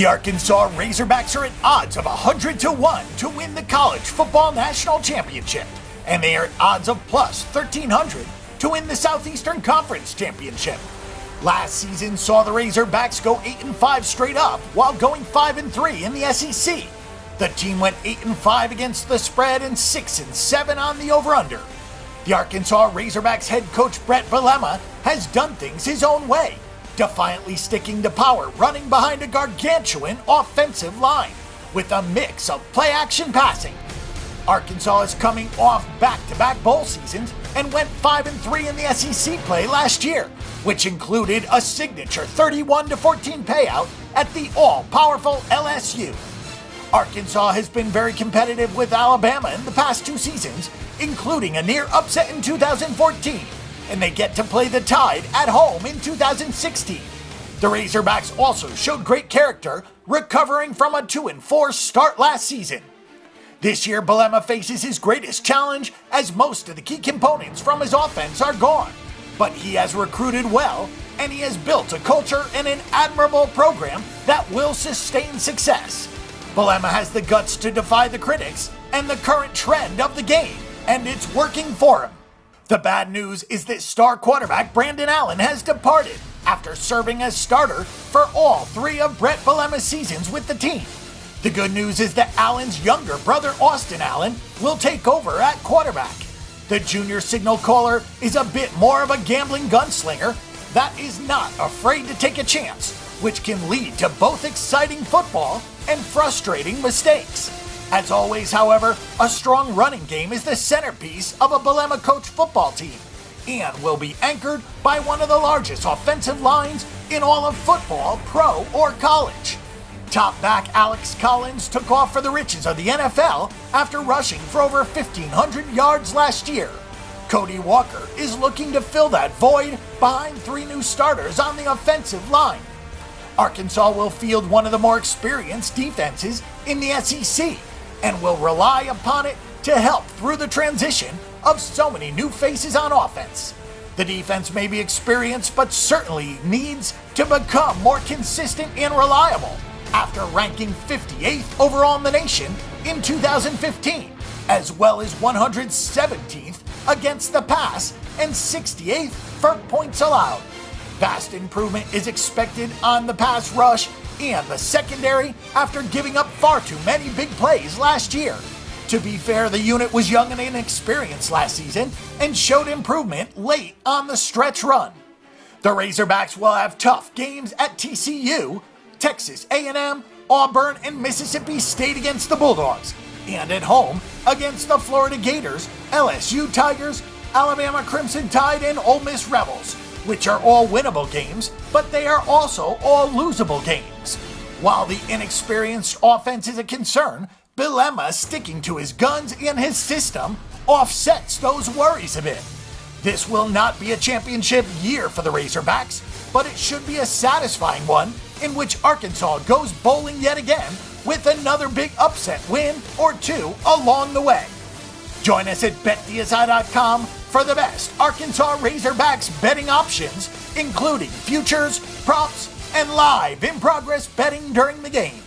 The Arkansas Razorbacks are at odds of 100 to 1 to win the college football national championship, and they are at odds of plus 1,300 to win the Southeastern Conference championship. Last season saw the Razorbacks go 8-5 straight up while going 5-3 in the SEC. The team went 8-5 against the spread and 6-7 on the over-under. The Arkansas Razorbacks head coach Brett Bielema has done things his own way, defiantly sticking to power, running behind a gargantuan offensive line with a mix of play-action passing. Arkansas is coming off back-to-back bowl seasons and went 5-3 in the SEC play last year, which included a signature 31-14 payout at the all-powerful LSU. Arkansas has been very competitive with Alabama in the past two seasons, including a near upset in 2014, and they get to play the Tide at home in 2016. The Razorbacks also showed great character, recovering from a 2-4 start last season. This year, Bielema faces his greatest challenge as most of the key components from his offense are gone. But he has recruited well, and he has built a culture and an admirable program that will sustain success. Bielema has the guts to defy the critics and the current trend of the game, and it's working for him. The bad news is that star quarterback Brandon Allen has departed after serving as starter for all three of Brett Bielema's seasons with the team. The good news is that Allen's younger brother, Austin Allen, will take over at quarterback. The junior signal caller is a bit more of a gambling gunslinger that is not afraid to take a chance, which can lead to both exciting football and frustrating mistakes. As always, however, a strong running game is the centerpiece of a Bielema-coached football team and will be anchored by one of the largest offensive lines in all of football, pro or college. Top back Alex Collins took off for the riches of the NFL after rushing for over 1,500 yards last year. Cody Walker is looking to fill that void behind three new starters on the offensive line. Arkansas will field one of the more experienced defenses in the SEC and will rely upon it to help through the transition of so many new faces on offense. The defense may be experienced but certainly needs to become more consistent and reliable, after ranking 58th overall in the nation in 2015, as well as 117th against the pass and 68th for points allowed. Vast improvement is expected on the pass rush and the secondary after giving up far too many big plays last year. To be fair, the unit was young and inexperienced last season and showed improvement late on the stretch run. The Razorbacks will have tough games at TCU, Texas A&M, Auburn, and Mississippi State against the Bulldogs, and at home against the Florida Gators, LSU Tigers, Alabama Crimson Tide, and Ole Miss Rebels, which are all winnable games, but they are also all losable games. While the inexperienced offense is a concern, Bielema sticking to his guns and his system offsets those worries a bit. This will not be a championship year for the Razorbacks, but it should be a satisfying one in which Arkansas goes bowling yet again with another big upset win or two along the way. Join us at BetDSI.com for the best Arkansas Razorbacks betting options, including futures, props, and live in-progress betting during the game.